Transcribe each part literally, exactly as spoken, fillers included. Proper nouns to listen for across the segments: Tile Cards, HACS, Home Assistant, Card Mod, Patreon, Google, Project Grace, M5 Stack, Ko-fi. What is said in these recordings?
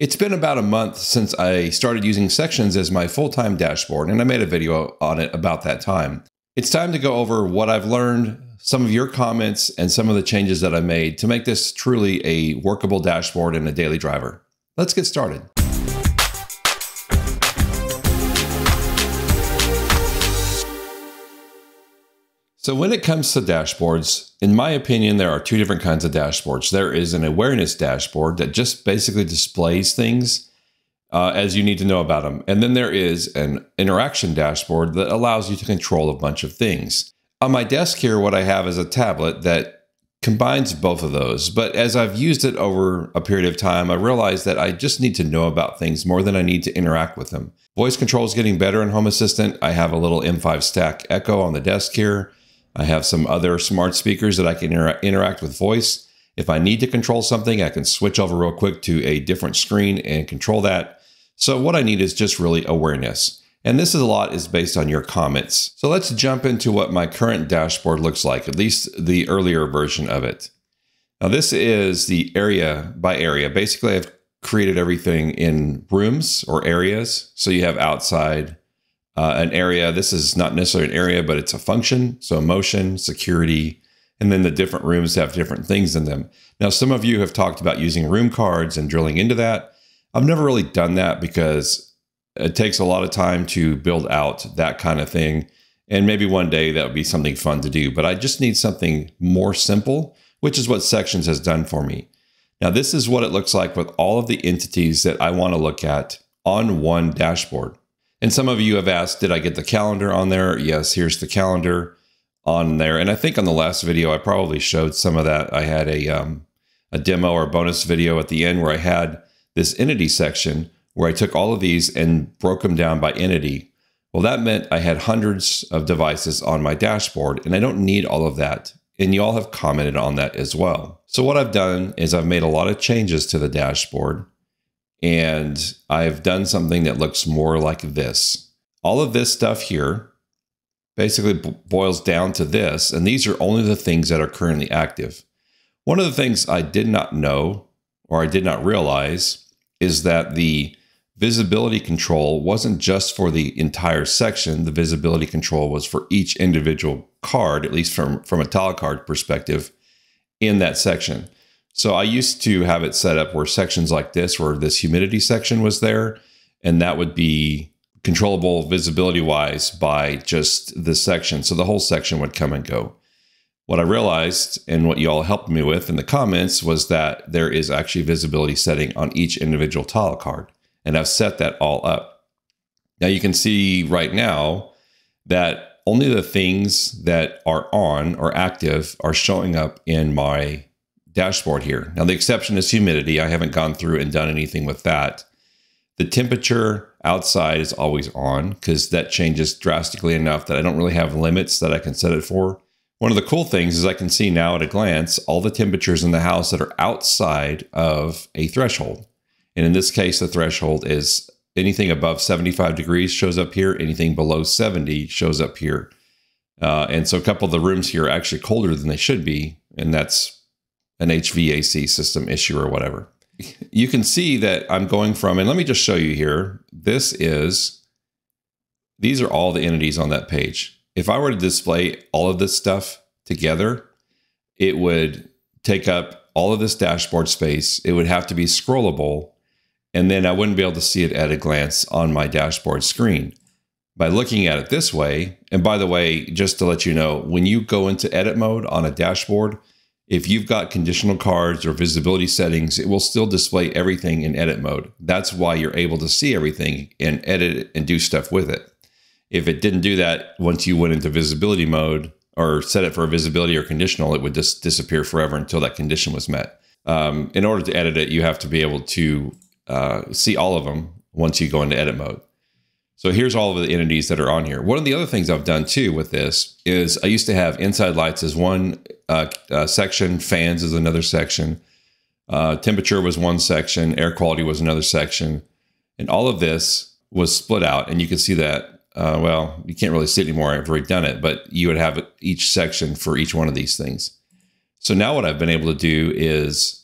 It's been about a month since I started using sections as my full-time dashboard, and I made a video on it about that time. It's time to go over what I've learned, some of your comments, and some of the changes that I made to make this truly a workable dashboard and a daily driver. Let's get started. So when it comes to dashboards, in my opinion, there are two different kinds of dashboards. There is an awareness dashboard that just basically displays things uh, as you need to know about them. And then there is an interaction dashboard that allows you to control a bunch of things. On my desk here, what I have is a tablet that combines both of those. But as I've used it over a period of time, I realized that I just need to know about things more than I need to interact with them. Voice control is getting better in Home Assistant. I have a little M five Stack Echo on the desk here. I have some other smart speakers that I can inter interact with voice. If I need to control something, I can switch over real quick to a different screen and control that. So what I need is just really awareness. And this is a lot is based on your comments. So let's jump into what my current dashboard looks like, at least the earlier version of it. Now this is the area by area. Basically, I've created everything in rooms or areas. So you have outside, Uh, an area. This is not necessarily an area, but it's a function. So motion, security, and then the different rooms have different things in them. Now, some of you have talked about using room cards and drilling into that. I've never really done that because it takes a lot of time to build out that kind of thing. And maybe one day that would be something fun to do, but I just need something more simple, which is what Sections has done for me. Now, this is what it looks like with all of the entities that I want to look at on one dashboard. And some of you have asked, did I get the calendar on there? Yes, here's the calendar on there. And I think on the last video, I probably showed some of that. I had a, um, a demo or a bonus video at the end where I had this entity section where I took all of these and broke them down by entity. Well, that meant I had hundreds of devices on my dashboard and I don't need all of that. And you all have commented on that as well. So what I've done is I've made a lot of changes to the dashboard. And I've done something that looks more like this. All of this stuff here basically boils down to this, and these are only the things that are currently active. One of the things I did not know, or I did not realize, is that the visibility control wasn't just for the entire section. The visibility control was for each individual card, at least from, from a tile card perspective, in that section. So I used to have it set up where sections like this, where this humidity section was there, and that would be controllable visibility wise by just this section. So the whole section would come and go. What I realized and what you all helped me with in the comments was that there is actually visibility setting on each individual tile card. And I've set that all up. Now you can see right now that only the things that are on or active are showing up in my dashboard here. Now the exception is humidity. I haven't gone through and done anything with that. The temperature outside is always on because that changes drastically enough that I don't really have limits that I can set it for. One of the cool things is I can see now at a glance all the temperatures in the house that are outside of a threshold. And in this case, the threshold is anything above seventy-five degrees shows up here. Anything below seventy shows up here. Uh, and so a couple of the rooms here are actually colder than they should be. And that's an H V A C system issue or whatever. You can see that I'm going from, and let me just show you here. This is, these are all the entities on that page. If I were to display all of this stuff together, it would take up all of this dashboard space. It would have to be scrollable. And then I wouldn't be able to see it at a glance on my dashboard screen by looking at it this way. And by the way, just to let you know, when you go into edit mode on a dashboard, if you've got conditional cards or visibility settings, it will still display everything in edit mode. That's why you're able to see everything and edit it and do stuff with it. If it didn't do that, once you went into visibility mode or set it for visibility or conditional, it would just disappear forever until that condition was met. Um, in order to edit it, you have to be able to uh, see all of them once you go into edit mode. So here's all of the entities that are on here. One of the other things I've done too with this is I used to have inside lights as one uh, uh, section, fans is another section, uh, temperature was one section, air quality was another section, and all of this was split out. And you can see that, uh, well, you can't really see it anymore. I've already done it, but you would have each section for each one of these things. So now what I've been able to do is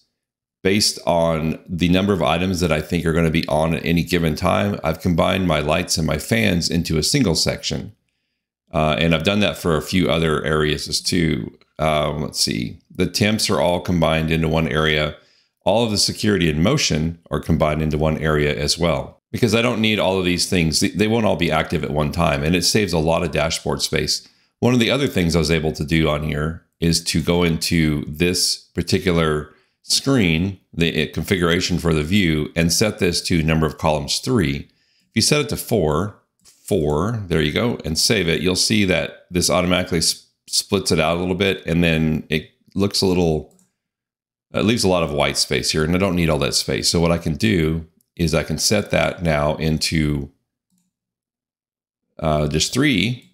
based on the number of items that I think are going to be on at any given time. I've combined my lights and my fans into a single section. Uh, and I've done that for a few other areas as too. Um, let's see, the temps are all combined into one area. All of the security and motion are combined into one area as well, because I don't need all of these things. They won't all be active at one time, and it saves a lot of dashboard space. One of the other things I was able to do on here is to go into this particular screen, the configuration for the view, and set this to number of columns three. If you set it to four, four, there you go, and save it, you'll see that this automatically sp splits it out a little bit, and then it looks a little, it leaves a lot of white space here, and I don't need all that space. So what I can do is I can set that now into uh, just three.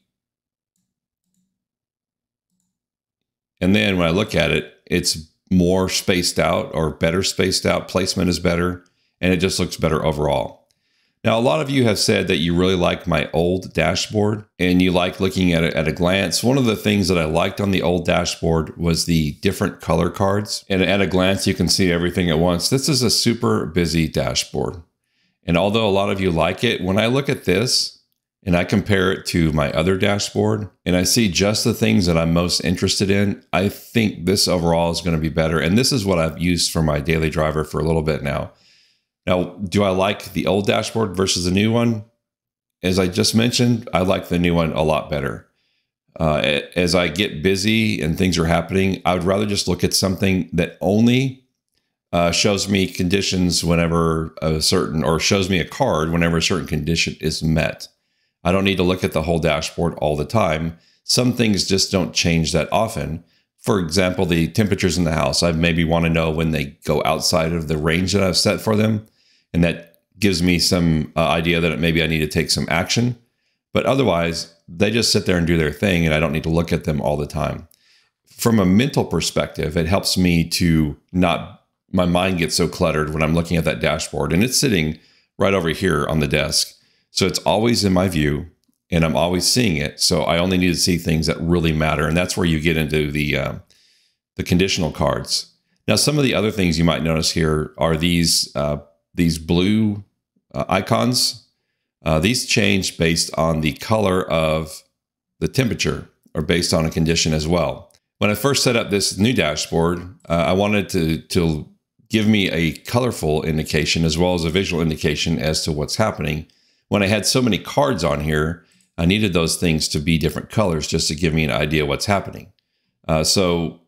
And then when I look at it, it's more spaced out or better spaced out. Placement is better, and it just looks better overall. Now, a lot of you have said that you really like my old dashboard and you like looking at it at a glance. One of the things that I liked on the old dashboard was the different color cards. And at a glance, you can see everything at once. This is a super busy dashboard. And although a lot of you like it, when I look at this, and I compare it to my other dashboard, and I see just the things that I'm most interested in, I think this overall is going to be better. And this is what I've used for my daily driver for a little bit now. Now, do I like the old dashboard versus the new one? As I just mentioned, I like the new one a lot better. Uh, as I get busy and things are happening, I would rather just look at something that only uh, shows me conditions whenever a certain, or shows me a card whenever a certain condition is met. I don't need to look at the whole dashboard all the time. Some things just don't change that often. For example, the temperatures in the house. I maybe want to know when they go outside of the range that I've set for them. And that gives me some uh, idea that maybe I need to take some action. But otherwise, they just sit there and do their thing, and I don't need to look at them all the time. From a mental perspective, it helps me to not, my mind gets so cluttered when I'm looking at that dashboard. And it's sitting right over here on the desk. So it's always in my view, and I'm always seeing it. So I only need to see things that really matter. And that's where you get into the, uh, the conditional cards. Now, some of the other things you might notice here are these, uh, these blue uh, icons. Uh, these change based on the color of the temperature or based on a condition as well. When I first set up this new dashboard, uh, I wanted to, to give me a colorful indication as well as a visual indication as to what's happening. When I had so many cards on here, I needed those things to be different colors just to give me an idea what's happening. Uh, so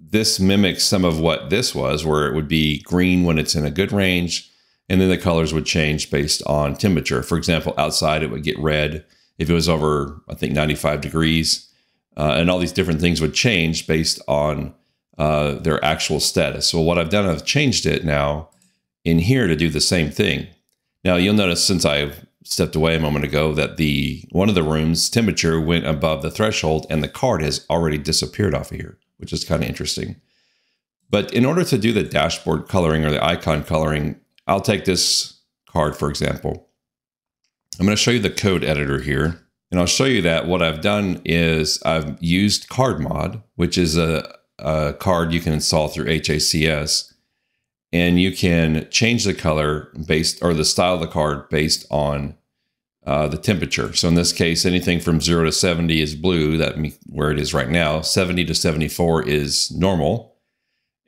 this mimics some of what this was, where it would be green when it's in a good range, and then the colors would change based on temperature. For example, outside it would get red if it was over, I think, ninety-five degrees, uh, and all these different things would change based on uh, their actual status. So what I've done, I've changed it now in here to do the same thing. Now, you'll notice since I've stepped away a moment ago that the one of the rooms temperature went above the threshold, and the card has already disappeared off of here, which is kind of interesting. But in order to do the dashboard coloring or the icon coloring, I'll take this card, for example. I'm going to show you the code editor here, and I'll show you that what I've done is I've used Card Mod, which is a, a card you can install through H A C S. And you can change the color based, or the style of the card based on uh, the temperature. So in this case, anything from zero to seventy is blue, that where it is right now. seventy to seventy-four is normal.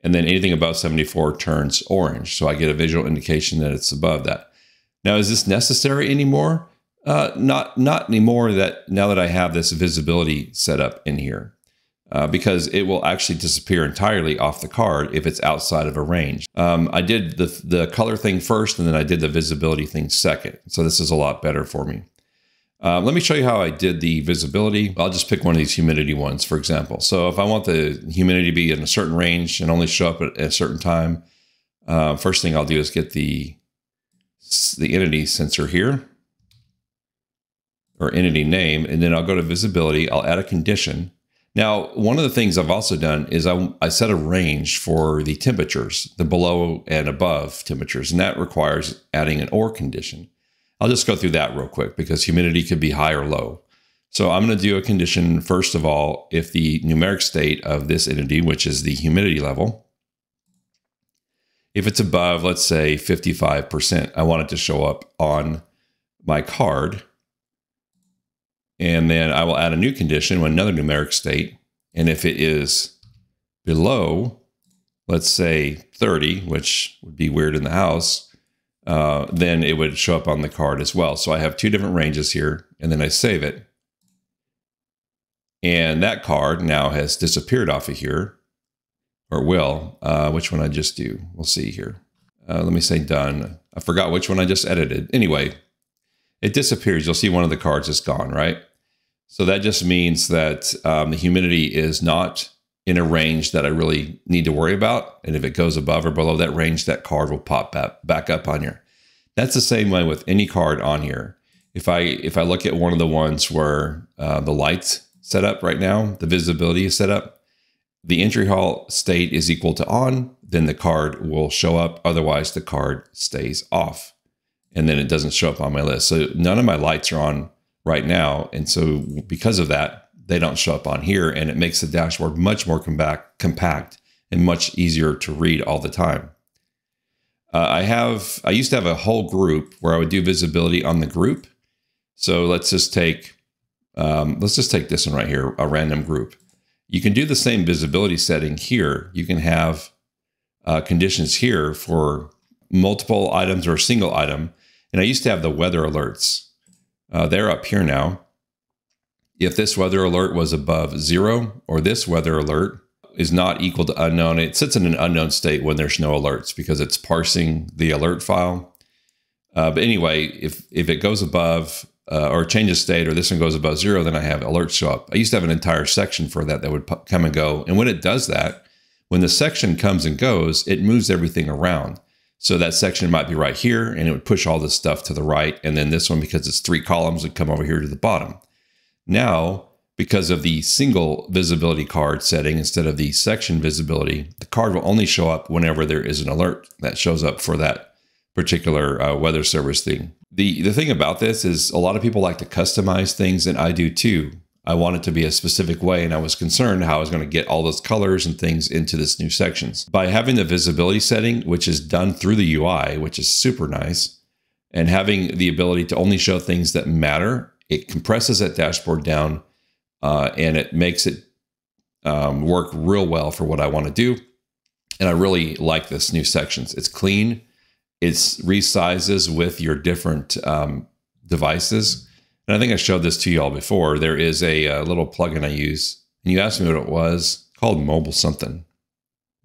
And then anything above seventy-four turns orange. So I get a visual indication that it's above that. Now, is this necessary anymore? Uh, not, not anymore that now that I have this visibility set up in here. Uh, because it will actually disappear entirely off the card if it's outside of a range. Um, I did the, the color thing first, and then I did the visibility thing second. So this is a lot better for me. Uh, let me show you how I did the visibility. I'll just pick one of these humidity ones, for example. So if I want the humidity to be in a certain range and only show up at a certain time, uh, first thing I'll do is get the, the entity sensor here, or entity name, and then I'll go to visibility, I'll add a condition. Now, one of the things I've also done is I, I set a range for the temperatures, the below and above temperatures, and that requires adding an or condition. I'll just go through that real quick because humidity could be high or low. So I'm going to do a condition, first of all, if the numeric state of this entity, which is the humidity level, If it's above, let's say fifty-five percent, I want it to show up on my card. And then I will add a new condition with another numeric state. And if it is below, let's say thirty, which would be weird in the house, uh, then it would show up on the card as well. So I have two different ranges here, and then I save it. And that card now has disappeared off of here, or will. Uh, which one I just do? We'll see here. Uh, let me say done. I forgot which one I just edited. Anyway, it disappears. You'll see one of the cards is gone, right? So that just means that um, the humidity is not in a range that I really need to worry about. And if it goes above or below that range, that card will pop back up on here. That's the same way with any card on here. If I, if I look at one of the ones where uh, the light's set up right now, the visibility is set up, the entry hall state is equal to on, then the card will show up. Otherwise, the card stays off, and then it doesn't show up on my list. So none of my lights are on right now. And so because of that, they don't show up on here, and it makes the dashboard much more compact and much easier to read all the time. Uh, I have, I used to have a whole group where I would do visibility on the group. So let's just take, um, let's just take this one right here, a random group. You can do the same visibility setting here. You can have uh, conditions here for multiple items or a single item. And I used to have the weather alerts. Uh, they're up here now. If this weather alert was above zero, or this weather alert is not equal to unknown, it sits in an unknown state when there's no alerts because it's parsing the alert file. Uh, but anyway, if, if it goes above uh, or changes state, or this one goes above zero, then I have alerts show up. I used to have an entire section for that that would come and go. And when it does that, when the section comes and goes, it moves everything around. So that section might be right here, and it would push all this stuff to the right. And then this one, because it's three columns, would come over here to the bottom. Now, because of the single visibility card setting instead of the section visibility, the card will only show up whenever there is an alert that shows up for that particular uh, weather service thing. The, the thing about this is a lot of people like to customize things, and I do too. I want it to be a specific way, and I was concerned how I was going to get all those colors and things into this new sections. By having the visibility setting, which is done through the U I, which is super nice, and having the ability to only show things that matter, it compresses that dashboard down uh, and it makes it um, work real well for what I want to do. And I really like this new sections. It's clean. It's resizes with your different um, devices. And I think I showed this to you all before. There is a, a little plugin I use, and you asked me what it was, called mobile something.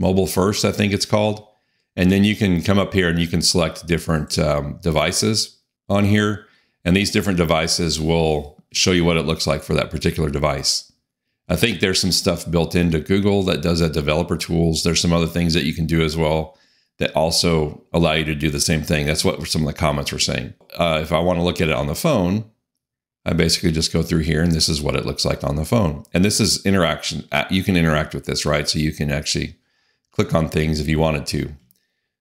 Mobile First, I think it's called. And then you can come up here and you can select different um, devices on here. And these different devices will show you what it looks like for that particular device. I think there's some stuff built into Google that does that, developer tools. There's some other things that you can do as well that also allow you to do the same thing. That's what some of the comments were saying. Uh, if I want to look at it on the phone, I basically just go through here, and this is what it looks like on the phone. And this is interaction. You can interact with this, right? So you can actually click on things if you wanted to.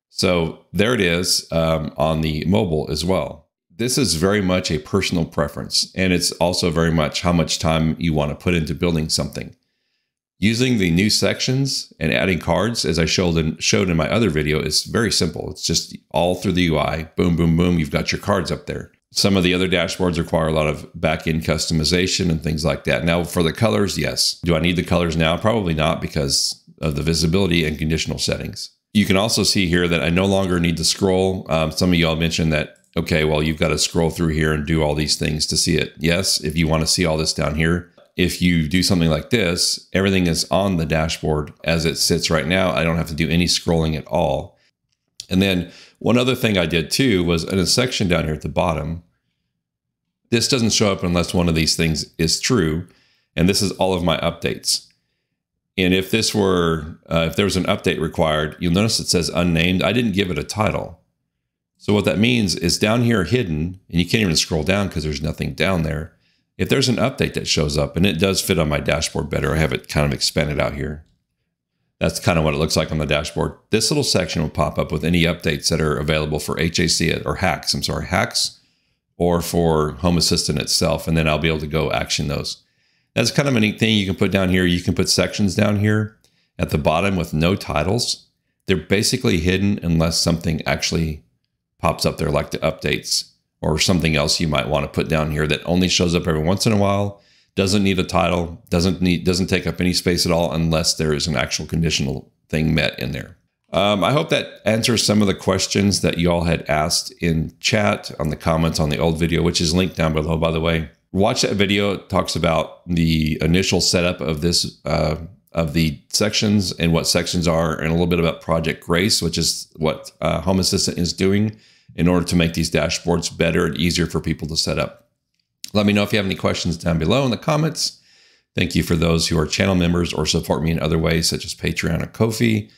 So there it is um, on the mobile as well. This is very much a personal preference, and it's also very much how much time you want to put into building something. Using the new sections and adding cards, as I showed in, showed in my other video, is very simple. It's just all through the U I. Boom, boom, boom. You've got your cards up there. Some of the other dashboards require a lot of back-end customization and things like that. Now, for the colors, yes. Do I need the colors now? Probably not, because of the visibility and conditional settings. You can also see here that I no longer need to scroll. Um, some of y'all mentioned that, okay, well, you've got to scroll through here and do all these things to see it. Yes, if you want to see all this down here, if you do something like this, everything is on the dashboard as it sits right now. I don't have to do any scrolling at all. And then one other thing I did too was in a section down here at the bottom, this doesn't show up unless one of these things is true. And this is all of my updates. And if this were, uh, if there was an update required, you'll notice it says unnamed. I didn't give it a title. So what that means is down here hidden, and you can't even scroll down because there's nothing down there. If there's an update that shows up, and it does fit on my dashboard better, I have it kind of expanded out here. That's kind of what it looks like on the dashboard. This little section will pop up with any updates that are available for H A C S or HACS, I'm sorry, HACS, or for Home Assistant itself, and then I'll be able to go action those. That's kind of a neat thing you can put down here. You can put sections down here at the bottom with no titles. they're basically hidden unless something actually pops up there, like the updates or something else you might want to put down here that only shows up every once in a while, doesn't need a title, doesn't need doesn't take up any space at all unless there is an actual conditional thing met in there. Um, I hope that answers some of the questions that you all had asked in chat, on the comments on the old video, which is linked down below, by the way. Watch that video. It talks about the initial setup of this uh, of the sections and what sections are, and a little bit about Project Grace, which is what uh, Home Assistant is doing in order to make these dashboards better and easier for people to set up. Let me know if you have any questions down below in the comments. Thank you for those who are channel members or support me in other ways, such as Patreon or Ko-fi.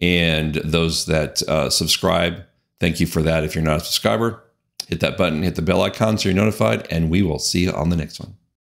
And those that uh, subscribe, thank you for that. If you're not a subscriber, hit that button, hit the bell icon so you're notified, and we will see you on the next one.